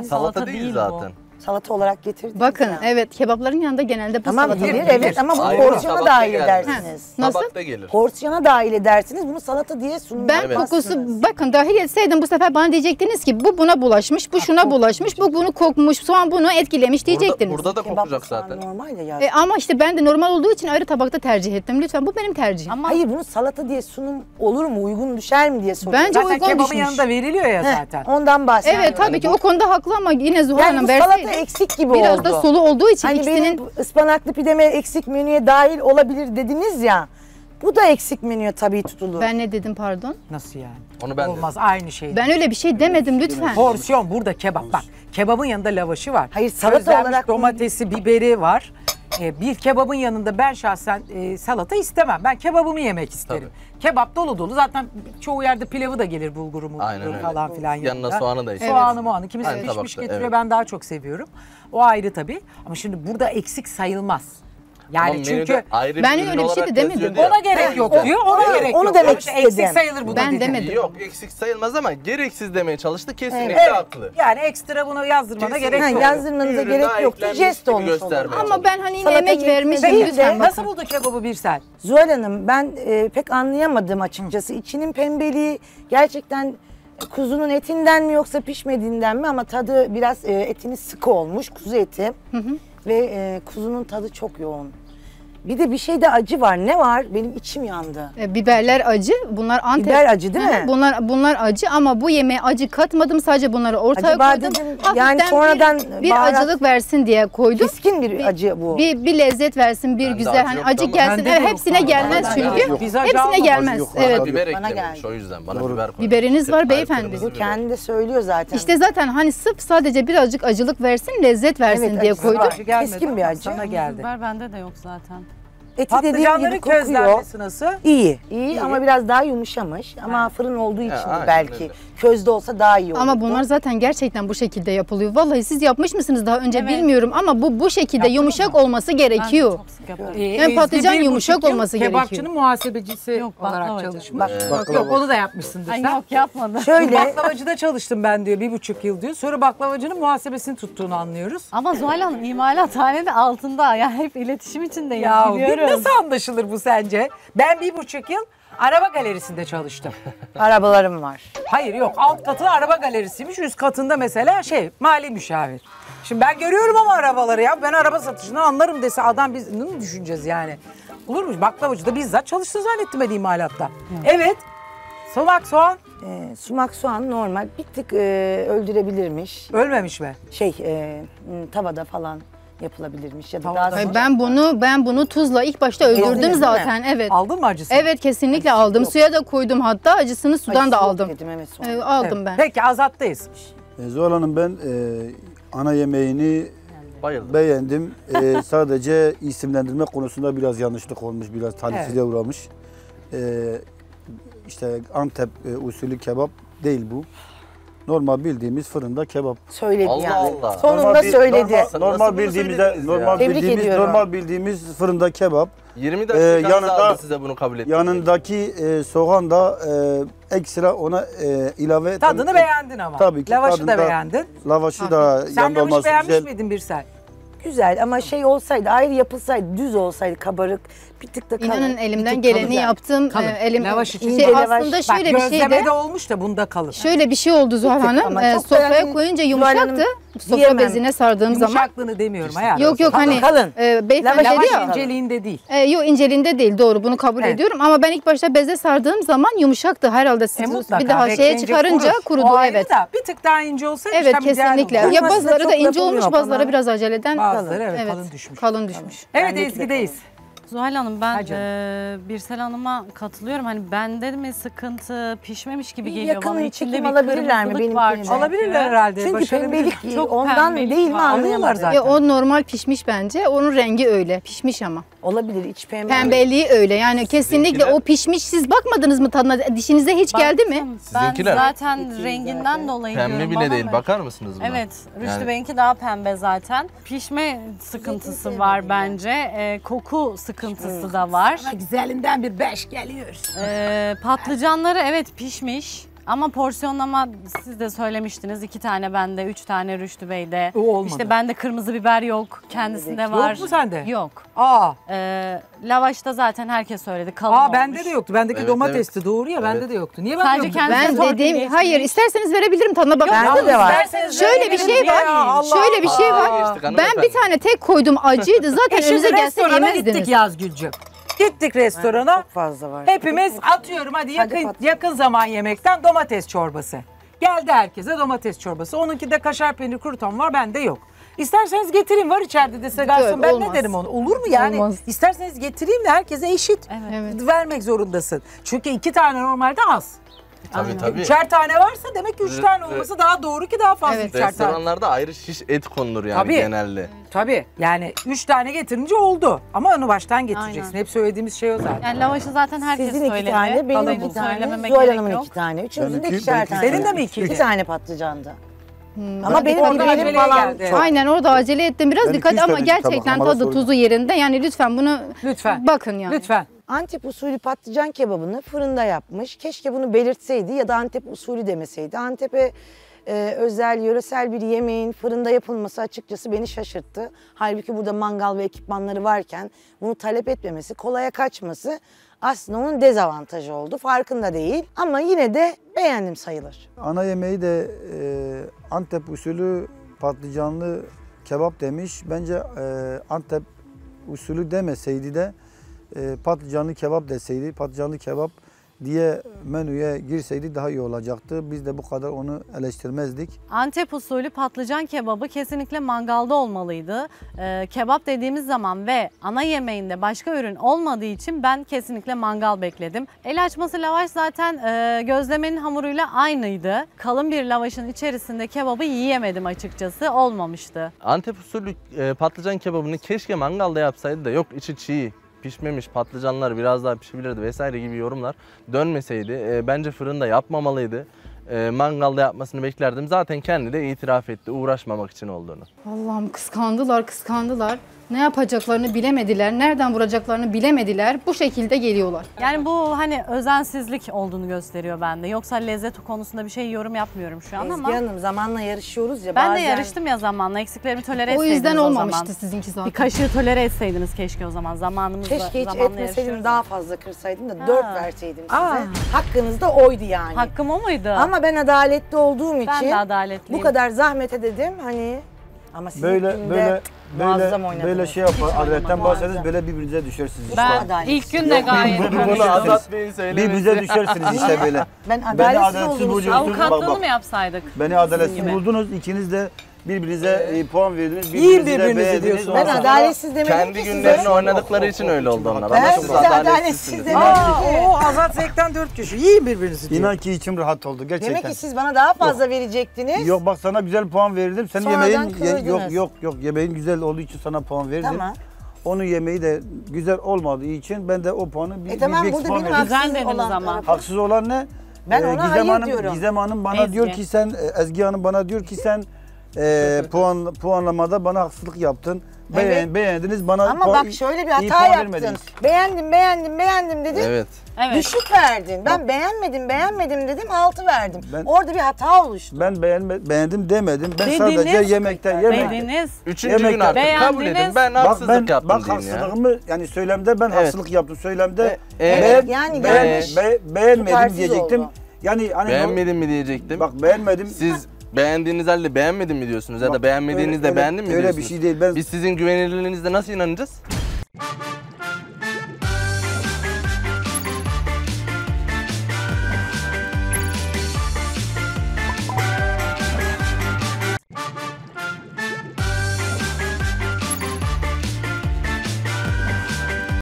Salata değil zaten. Bu. Salata olarak getirdik. Bakın ya. Evet, kebapların yanında genelde bu tamam, salata gelir. Evet ama bunu porsiyona dahil edersiniz. Nasıl? Porsiyona dahil edersiniz. Bunu salata diye sunulmazsınız. Ben kokusu bakın dahil etseydim bu sefer bana diyecektiniz ki bu buna bulaşmış, bu şuna bulaşmış, bu bunu kokmuş, soğan bunu etkilemiş diyecektiniz. Burada da kokacak zaten. Normal ya. Ama işte ben de normal olduğu için ayrı tabakta tercih ettim. Lütfen bu benim tercihim. Ama hayır bunu salata diye sunum olur mu? Uygun düşer mi diye soruyorum. Bence zaten uygun kebabın düşmüş. Yanında veriliyor ya zaten. Heh, ondan bahsediyorum. Evet tabii ki o konuda haklı ama yine Zuhal Hanım verseydi. Eksik gibi biraz oldu. Biraz da sulu olduğu için hani ikisinin... Benim ıspanaklı pideme eksik menüye dahil olabilir dediniz ya. Bu da eksik menüye tabii tutulur. Ben ne dedim pardon? Nasıl yani? Onu ben olmaz dedim. Aynı şey. Ben öyle bir şey demedim lütfen. Porsiyon burada kebap bak. Kebabın yanında lavaşı var. Hayır salata közlenmiş olarak... domatesi, biberi var. Bir kebabın yanında ben şahsen salata istemem. Ben kebabımı yemek isterim. Tabii. Kebap dolu dolu zaten çoğu yerde pilavı da gelir bulgurumu falan filan. Yanına soğanı da isterim. Soğanı muanı kimisi aynı pişmiş tabakta, getiriyor evet. Ben daha çok seviyorum. O ayrı tabii ama şimdi burada eksik sayılmaz. Yani ama çünkü ben öyle bir şey de demedim. Ona gerek yok diyor, ona gerek yok. Onu demek istedim. Eksik sayılır bu da demedim. Yok eksik sayılmaz ama gereksiz demeye çalıştı kesinlikle evet. Haklı. Yani ekstra bunu yazdırmana gerek yok. Yazdırmanıza gerek yok. Jest olmuş olur. Ama ben hani yine emek vermişim. Nasıl bulduk kebabı Birsel? Zuhal Hanım ben pek anlayamadım açıkçası. İçinin pembeliği gerçekten... Kuzunun etinden mi yoksa pişmediğinden mi ama tadı biraz etini sıkı olmuş kuzu eti ve kuzunun tadı çok yoğun. Bir de bir şeyde acı var. Ne var? Benim içim yandı. Biberler acı. Bunlar Antep. Biber acı değil mi? Bunlar acı ama bu yemeğe acı katmadım. Sadece bunları ortaya koydum. Yani sonradan bir acılık versin diye koydum. Keskin bir acı bu. Bir lezzet versin, bir ben güzel hani acı gelsin. Hepsine gelmez çünkü. Hepsine gelmez. Evet. Biber eklemiş o yüzden. Bana biber koydum. Biberiniz var beyefendi. Bu kendi de söylüyor zaten. İşte zaten hani sırf sadece birazcık acılık versin, lezzet versin diye koydum. Keskin bir acı. Sana geldi. Biber bende de yok zaten. Eti dediğim gibi kokuyor. Nasıl? İyi. İyi ama biraz daha yumuşamış. Ama ha. Fırın olduğu için belki. Öyle. Közde olsa daha iyi olur. Ama bunlar zaten gerçekten bu şekilde yapılıyor. Vallahi siz yapmış mısınız daha önce evet. Bilmiyorum ama bu şekilde yaptın yumuşak mı? Olması gerekiyor. Yani patlıcan yumuşak olması gerekiyor. Kebapçının muhasebecisi yok, olarak çalışmış. Yok onu da yapmışsındır sen. Yok yapmadım. Şöyle baklavacıda çalıştım ben diyor 1,5 yıl diyor. Sonra baklavacının muhasebesini tuttuğunu anlıyoruz. Ama Zuhal Hanım imalathanede altında ya hep iletişim içinde ya. Nasıl anlaşılır bu sence? Ben 1,5 yıl araba galerisinde çalıştım. Arabalarım var. Hayır yok alt katı araba galerisiymiş üst katında mesela mali müşavir. Şimdi ben görüyorum ama arabaları ya ben araba satışını anlarım dese adam biz ne mi düşüneceğiz yani? Olur mu? Baklavacıda bizzat çalıştı zannettim ben imalatta. Evet. Sumak soğan. Sumak soğan normal bir tık öldürebilirmiş. Ölmemiş mi? Tavada falan. Yapılabilirmiş ya da daha ben bunu tuzla ilk başta öldürdüm zaten evet. Aldın mı acısını? Evet kesinlikle acısı aldım. Yok. Suya da koydum hatta acısını sudan da aldım. Dedim, evet, aldım evet. Ben. Peki Azat'tayız. Zuhal Hanım ben ana yemeğini bayıldım. Beğendim. Sadece isimlendirme konusunda biraz yanlışlık olmuş, biraz talihsize uğramış. İşte Antep usulü kebap değil bu. Normal bildiğimiz fırında kebap. Söyledi Allah yani. Allah. Sonunda söyledi. Normal bildiğimiz fırında kebap. 20 dakika yanında size bunu kabul ettim. Yanındaki soğan da ekstra ona ilave. Tadını beğendin ama. Tabii ki. Lavaşı da beğendin. Lavaşı da yanında olması güzel. Sen lavaşı beğenmiş miydin Birsel? Güzel ama olsaydı ayrı yapılsaydı düz olsaydı kabarık bir tık da kalın. İnanın elimden geleni yaptım. Lavaş için aslında şöyle bir şey de olmuş da bunda kalır. Şöyle bir şey oldu Zuhal Hanım. Sofraya koyunca yumuşaktı. Sofra bezine sardığım zaman. Yumuşaklığını demiyorum hayatım. Yok yok hani beyefendi lavaş inceliğinde değil. Yok inceliğinde değil doğru bunu kabul ediyorum ama ben ilk başta beze sardığım zaman yumuşaktı herhalde siz bir daha çıkarınca kurudu evet. Bir tık daha ince olsa evet kesinlikle. Ya bazıları da ince olmuş bazıları biraz aceleden. Evet, kalın düşmüş. Evet Ezgi'deyiz. Zuhal Hanım ben Birsel Hanım'a katılıyorum. Hani bende mi sıkıntı pişmemiş gibi geliyor. Yakın içinde alabilirler mi benim? Alabilirler herhalde. Çünkü pembelik çok ondan değil mi anlıyorlar zaten. O normal pişmiş bence. Onun rengi öyle pişmiş ama. Olabilir iç pembe. Pembeliği öyle yani kesinlikle o pişmiş. Siz bakmadınız mı tadına? Dişinize hiç geldi mi? Sizinkiler. Ben zaten renginden dolayı diyorum. Pembe bile değil bakar mısınız buna? Evet Rüştü Bey'inki daha pembe zaten. Pişme sıkıntısı var bence. Koku sıkıntısı da var. Güzelinden bir 5 geliyor. Patlıcanları evet pişmiş. Ama porsiyonlama siz de söylemiştiniz. 2 tane bende, 3 tane Rüştü Bey'de. İşte bende kırmızı biber yok. Kendisinde var. Yok mu sende? Yok. Aa. Lavaşta zaten herkes söyledi. Kalın olmuş. Bende de yoktu. Bendeki evet, domatesti evet. Doğru ya evet. Bende de yoktu. Niye ben yoktu? Ben dediğim, hayır isterseniz verebilirim tadına bakar mısınız? Şöyle bir şey var. Şöyle bir şey var. Ben bir tane tek koydum acıydı. Zaten önümüze gelse yemezdiniz. Gittik Yazgül'cüğüm. Gittik restorana. Çok fazla var. Hepimiz atıyorum hadi yakın zaman yemekten domates çorbası. Geldi herkese domates çorbası. Onunki de kaşar peynir kruton var, bende yok. İsterseniz getireyim, var içeride dese garson ben olmaz. Ne derim onu? Olur mu yani? Olmaz. İsterseniz getireyim de herkese eşit evet. Vermek zorundasın. Çünkü 2 tane normalde az. Tabii, tabii. 3'er tane varsa demek ki 3 tane olması daha doğru ki daha fazla evet. 3'er tane. Restoranlarda ayrı şiş et konulur yani tabii. Genelde. Evet. Tabii yani 3 tane getirince oldu ama onu baştan getireceksin. Aynen. Hep söylediğimiz şey o zaten. Yani lavaşı zaten herkes sizin söyledi. 2 tane, benim 2 tane, Zuhal Hanım'ın 2 tane. Üçümüzün de 2'şer tane. Senin de mi 2? 2 tane patlıcandı. Hmm. Ama benim falan geldi. Aynen orada acele ettim biraz ben dikkat ama gerçekten tadı tuzu yerinde. Yani lütfen bunu bakın yani. Lütfen. Antep usulü patlıcan kebabını fırında yapmış. Keşke bunu belirtseydi ya da Antep usulü demeseydi. Antep'e özel, yöresel bir yemeğin fırında yapılması açıkçası beni şaşırttı. Halbuki burada mangal ve ekipmanları varken bunu talep etmemesi, kolaya kaçması aslında onun dezavantajı oldu. Farkında değil ama yine de beğendim sayılır. Ana yemeği de Antep usulü patlıcanlı kebap demiş. Bence Antep usulü demeseydi de patlıcanlı kebap deseydi, patlıcanlı kebap diye menüye girseydi daha iyi olacaktı. Biz de bu kadar onu eleştirmezdik. Antep usulü patlıcan kebabı kesinlikle mangalda olmalıydı. Kebap dediğimiz zaman ve ana yemeğinde başka ürün olmadığı için ben kesinlikle mangal bekledim. El açması lavaş zaten gözlemenin hamuruyla aynıydı. Kalın bir lavaşın içerisinde kebabı yiyemedim açıkçası. Olmamıştı. Antep usulü patlıcan kebabını keşke mangalda yapsaydı da yok içi çiğ. Pişmemiş patlıcanlar biraz daha pişebilirdi vesaire gibi yorumlar dönmeseydi bence fırında yapmamalıydı. Mangalda yapmasını beklerdim. Zaten kendi de itiraf etti uğraşmamak için olduğunu. Allah'ım kıskandılar. Ne yapacaklarını bilemediler. Nereden vuracaklarını bilemediler. Bu şekilde geliyorlar. Yani bu hani özensizlik olduğunu gösteriyor bende. Yoksa lezzet konusunda bir şey yorum yapmıyorum şu an ama. Ezgi Hanım zamanla yarışıyoruz ya. Ben bazen... de yarıştım ya zamanla. Eksiklerimi tolere etseydiniz o zaman. O yüzden olmamıştı sizinki zaten. Bir kaşığı tolere etseydiniz keşke o zaman. Zamanımızda keşke hiç etmeseydim daha fazla kırsaydım da 4 verseydim size. Hakkınız da oydu yani. Hakkım o muydu? Ama ben adaletli olduğum için bu kadar zahmete dedim hani. Ama sizin böyle şey yapar, adaletten bahsediyoruz, böyle birbirinize düşersiniz işte. Ben ilk günde gayet. Bunu azaltmayı söylemesin. Birbirinize düşersiniz işte böyle. Beni adaletsiz buldunuz. Avukatlığını mı yapsaydık? Beni adaletsiz buldunuz, ikiniz de birbirinize puan verdiniz, birbirinize beğendiniz. Ben adaletsiz demedim ki size. Kendi günlerini oynadıkları için öyle oldu onlar. Ben size adaletsiz demedim ki. Azat Zek'ten 4 kişi. Yiyin birbirinizi diyor. İnan ki içim rahat oldu gerçekten. Demek ki siz bana daha fazla verecektiniz. Yok bak sana güzel puan verirdim. Senin yemeğin yok yemeğin güzel olduğu için sana puan verirdim. Tamam. Onun yemeği de güzel olmadığı için ben de o puanı bir burada benim haksız olan. Haksız olan ne? Ben ona hayır diyorum. Gizem Hanım bana diyor ki sen, Ezgi Hanım bana diyor ki sen puanlamada bana haksızlık yaptın. Beğendiniz bana ama bak şöyle bir hata yaptın. Vermediniz. Beğendim dedin. Evet. Düşük verdin. Ben beğenmedim dedim 6 verdim. Orada bir hata oluştu. Ben beğendim demedim. Ben sadece yemekten. 3. gün artık kabul edin. Ben haksızlık yaptım. Bak haksızlığımı yani söylemde ben haksızlık yaptım. Söylemde beğenmedim diyecektim. Oldu. Yani hani beğenmedim mi diyecektim? Bak beğenmedim. Siz beğendiğiniz halde beğenmedim mi diyorsunuz ya da beğenmediğinizde beğendim mi diyorsunuz? Öyle bir şey değil. Biz sizin güvenilirliğinizde nasıl inanacağız?